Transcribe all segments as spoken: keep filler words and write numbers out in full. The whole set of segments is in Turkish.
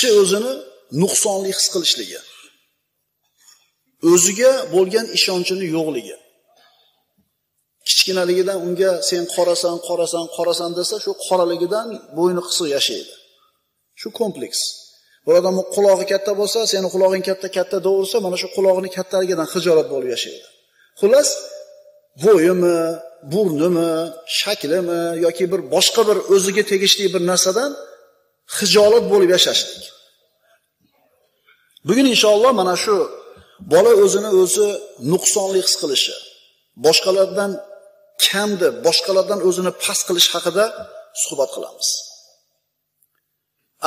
kishi o'zini nuqsonli his qilishligi, o'ziga bo'lgan ishonchini yo'qligi. Kichkinaligidan unga sen qorasan, qorasan, qorasan desa, shu qoraligidan bo'yni qisib yashaydi. Shu kompleks. Bu odamning quloqi katta bo'lsa, seni quloqing katta katta deversa, mana shu quloqining kattaligidan xijolat bo'lib yashaydi. Xullas, bo'yimi, burnimi, shaklimi yoki bir boshqa bir o'ziga tegishli bir narsadan xijolat bo'lib yashashlik. Bugun inshaalloh mana shu bola o'zini o'zi nuqsonli his qilishi, boshqalardan kam deb, boshqalardan o'zini past qilish haqida suhbat qilamiz.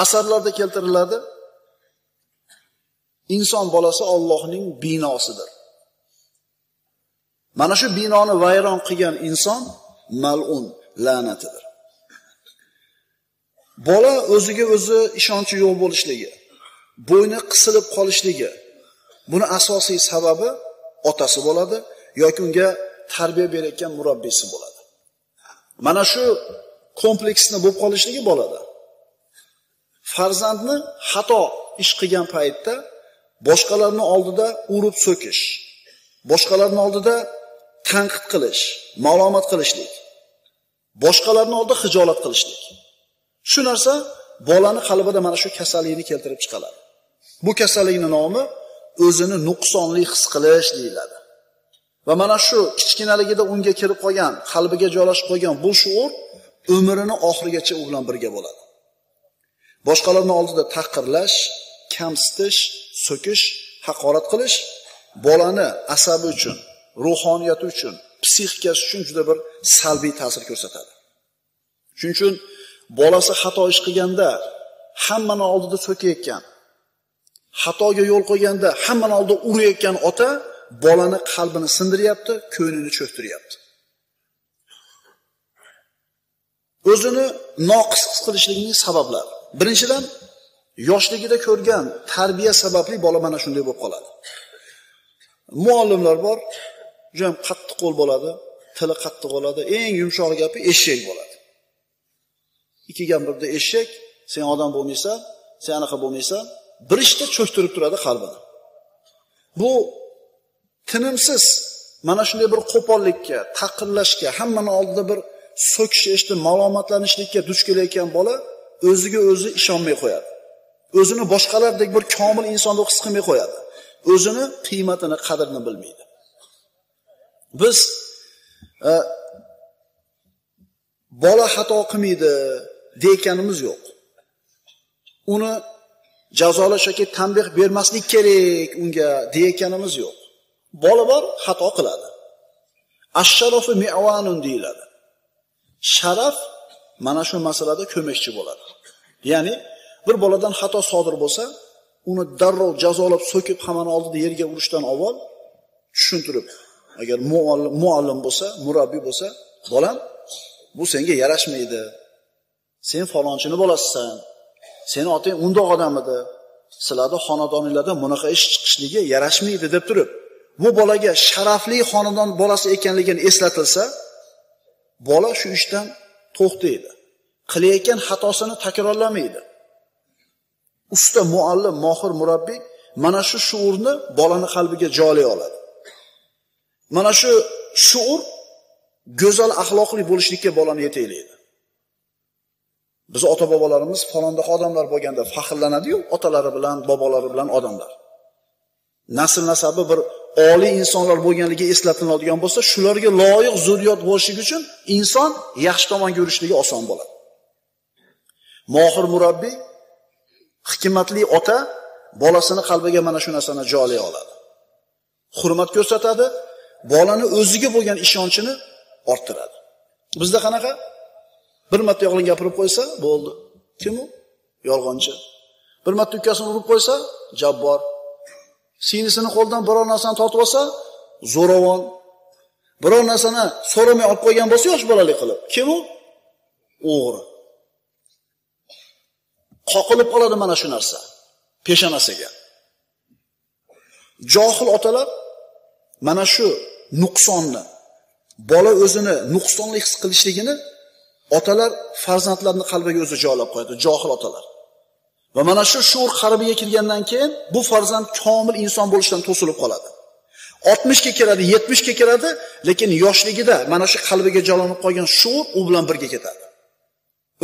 Asarlarda keltiriladi. Inson bolasi Allohning binosidir. Mana shu binoni vayron qilgan inson mal'un, la'natidir. Bola o'ziga o'zi ishonchi yo'q bo'lishligi, bo'yni qisilib qolishligi, buni asosiy sababi otasi bo'ladi yoki unga tarbiya berayotgan murabbisi bo'ladi. Mana shu kompleksni bo'lib qolishligi bo'ladi. Farzandni xato ish qilgan paytda boshqalarning oldida urib so'kish, boshqalarning oldida tanqid qilish, ma'lumot qilishlik, boshqalarning oldida xijolat qilishlik. Shu narsa bolani qalbida mana shu kasallikni keltirib chiqaradi. Bu kasallikning nomi o'zini nuqsonli his qilish deyiladi. Va mana shu kichkinaligida unga kirib qolgan, qalbiga joylashib qolgan bu shuur umrini oxirigacha u bilan birga bo'ladi. Boshqalarning oldida taqirlash, kamsitish, so'kish, haqorat qilish bolani asabi uchun, ruhoniyati uchun, psixikasi uchun juda bir salbiy ta'sir ko'rsatadi. Shuning uchun bolasi xato ish qilganda, hammaning oldida so'kayotgan, xatoga yo'l qo'yganda, hammaning oldida urayotgan ota bolani qalbini sindiryapti, ko'nglini cho'ktiryapti. O'zini noqis his qilishligining sabablari. Birinchidan, yoshligida ko'rgan tarbiya sababli bola mana shunday bo'lib qoladi. Muallimlar bor, juda ham qattiq qo'l bo'ladi, tili qattiq bo'ladi, eng yumshoq gapi eshak bo'ladi. Ikki gap birda eshak, sen odam bo'lmaysan, sen anaqa bo'lmaysan, bir ishda cho'ktirib turadi qalbini. Bu tinimsiz mana shunday bir qo'pollikka, taqirlashga, hammaning oldida bir so'kish, eshitib ma'lumotlanishlikka duch kelayotgan bola o'ziga o'zi ishonmay qo'yadi. O'zini boshqalardek bir komil insonda his qilmay qo'yadi. O'zini qiymatini, qadrini bilmaydi. Biz e, bola xato qilmaydi deyotganimiz yo'q. Uni jazolashga tanbeh bermaslik kerak unga deyotganimiz yo'q. Bola bor xato qiladi. Ash-sharafu mi'wanun deyiladi. Sharaf mana shu masalada ko'makchi bo'ladi. Ya'ni bir boladan xato sodir bo'lsa, uni darrov jazolab so'kib hamon oldida yerga urishdan avval tushuntirib, agar muallim bo'lsa, murabbiy bo'lsa, bolam, bu senga yarashmaydi. Sen falonchining bolasisan. Sen otang undoq odam edi. Sizlarda xonadoninglarda bunaqa ish chiqishligi yarashmaydi deb turib, bu bolaga sharafli xonadon bolasi ekanligini eslatilsa, bola shu ishdan to'xtaydi. Qilayotgan xatosini takrorlamaydi. Usta muallim, mohir murabbiy mana shu shuurni bolaning qalbiga joylay oladi. Mana shu shuur go'zal axloqli bo'lishlikka bolani yetaklaydi. Biz ota-bobolarimiz falonda odamlar bo'lganda faxrlanadi-yu, otalari bilan, bobolari bilan odamlar. Nasl nasabi bir oliy insonlar bo'lganligi eslatiladigan bo'lsa, shularga loyiq zurriyot bo'lishi uchun inson yaxshi tomonga yurishligi oson bo'ladi. Mohir murabbiy, hikmatli ota bolasini qalbiga mana shu narsani joylay oladi. Hurmat ko'rsatadi, bolani o'ziga bo'lgan ishonchini orttiradi. Bizda qanaqa? Bir marta yolg'on gapirib qo'ysa, bo'ldi. Kim u? Yolg'onchi. Bir marta ukasini urib qo'ysa, jabbor. Sinisini qo'ldan biror narsani tortib olsa, zo'ravon. Biror narsani so'ramay olib qo'ygan bo'lsa, yosh bolalik qilib. Kim u? O'g'ri. Qoqilib oladi mana shu narsa peshonasiga. Johil otalar mana shu nuqsonni, bola o'zini nuqsonli his qilishligini otalar farzandlarning qalbiga o'zi joylab qo'yadi, johil otalar. Va mana shu shuur qarbiga kirgandan keyin bu farzand komil inson bo'lishdan to'silib qoladi. oltmishga kiradi, yetmishga kiradi, lekin yoshligida mana shu qalbiga jolanib qolgan shuur u bilan birga ketadi.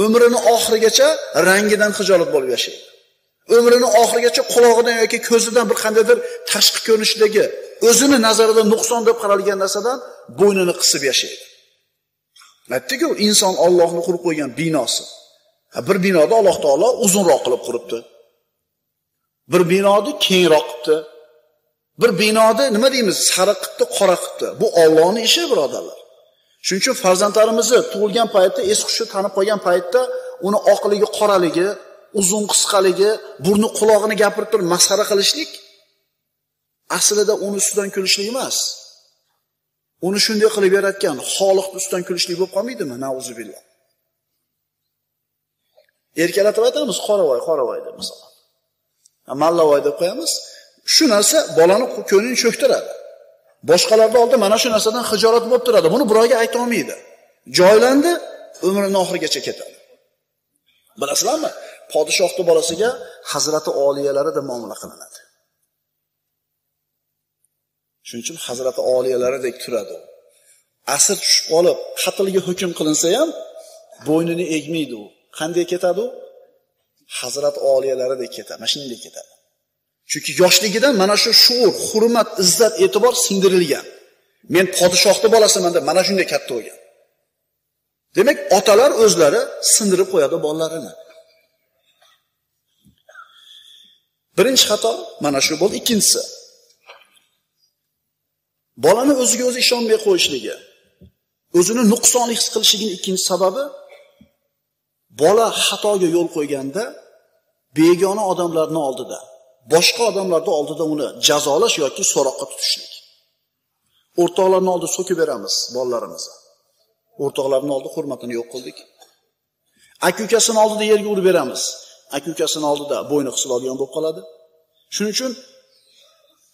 Umrini oxirigacha rangidan xijolat bo'lib yashaydi. Umrini oxirigacha quloqidan yoki ko'zidan bir qandaydir tashqi ko'rinishidagi o'zini nazarida nuqson deb qaralgan narsadan bo'ynini qisib yashaydi. Aytdik-ku, inson Allohning qurib qo'ygan binosi. Bir binoda Alloh taolo uzunroq qilib quribdi. Bir binoni kengroq qilibdi. Bir binoni nima deymiz, sariq qilibdi, qora qilibdi. Bu Allohning ishi, birodarlar. Shuning uchun farzandlarimizni tug'ilgan paytda, es hushi tanib qolgan paytda uni oqligi, qoraligi, uzun qisqaligi, burni quloqini gapirib turib masxara qilishlik aslida uni ustidan kulishlik emas. Uni shunday qilib yaratgan Xoliq ustidan kulishlik bo'lib qolmaydimi? Nauzubillah. Erkalatib aytamiz, qoravoy, qoravoy deb masalan. Mallavoy deb qo'yamiz. Shu narsa bolani ko'nglini cho'ktiradi. Boshqalarda oldi mana shu narsadan xijolat bo'lib turadi. Buni birovga ayta olmaydi. Joylandi, umrining oxirigacha ketadi. Bilasizmi? Podshohning bolasiga Hazrati oliyalari deb muomala qilinadi. Shuning uchun Hazrati oliyalaridek turadi. Asir tushib qolib, qatlga hukm qilinsa ham bo'ynini egmaydi u. Qanday ketadi u? Hazrat oliyalarida ketadi, mana shunday ketadi. Chunki yoshligidan mana shu shuur, hurmat, izzat, e'tibor sindirilgan. Men podshohning bolasiman deb mana shunday katta bo'lgan. Demak, otalar o'zlari sindirib qo'yadi bolalarini. Birinchi xato mana shu bo'ldi. Ikkinchisi, bolani o'ziga o'zi ishonmay qo'yishligi, o'zini nuqsonli his qilishining ikkinchi sababi bola xatoga yo'l qo'yganda begona odamlarning oldida, boshqa odamlarning oldida uni jazolash yoki so'roqqa tutishlik. O'rtoqlarning oldida so'kib beramiz bolalarimizni. O'rtoqlarning oldida hurmatini yo'q qildik. Aka-ukasining oldida yerga urib beramiz. Aka-ukasining oldida bo'yni qisiladigan bo'lib qoladi. Shuning uchun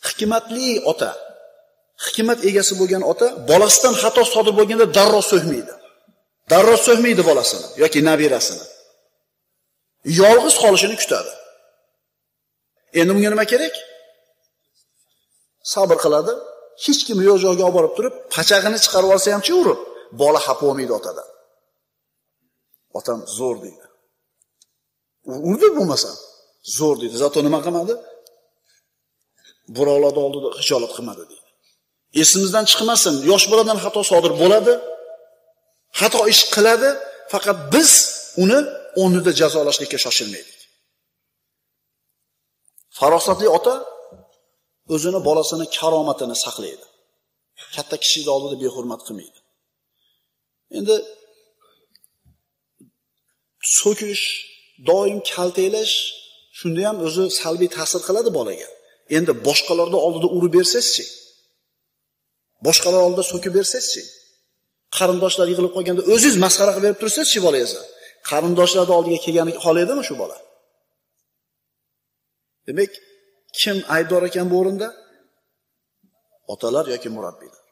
hikmatli ota, hikmat egasi bo'lgan ota bolasidan xato sodir bo'lganda darrov so'kmaydi. Darrov so'hmaydi bolasini yoki nabirasini. Yolg'iz qolishini kutadi. Endi bunga nima kerak? Sabr qiladi. Hech kim yo'q joyga olib borib turib, pachag'ini chiqarib olsa ham-chi urib, bola xafa bo'lmaydi otadan. Otam zo'r deydi. Urdi bo'lmasa, zo'r deydi. Zato nima qilmadi? Birovlarning oldida xijolat qilmadi deydi. Esimizdan chiqmasin, yosh boladan xato sodir bo'ladi. Xato ish qiladi, faqat biz uni o'rnida jazolashlikka shoshilmaydik. Farosatli ota o'zini bolasini karomatini saqlaydi. Katta kishining oldida behurmat qilmaydi. Endi so'kish, doim kaltaylash shunda ham o'zi salbiy ta'sir qiladi bolaga. Endi boshqalarning oldida urib bersangiz-chi? Boshqalar oldida so'kib bersangiz-chi? Qarindoshlar yig'ilib qolganda o'zingiz masxara qilib berib tursangiz-chi bolaga? Qarindoshlar oldiga kelgani xohlaydimi shu bola? Demak, kim aybdor ekan bu o'rinda? Otalar yoki murabbiylar.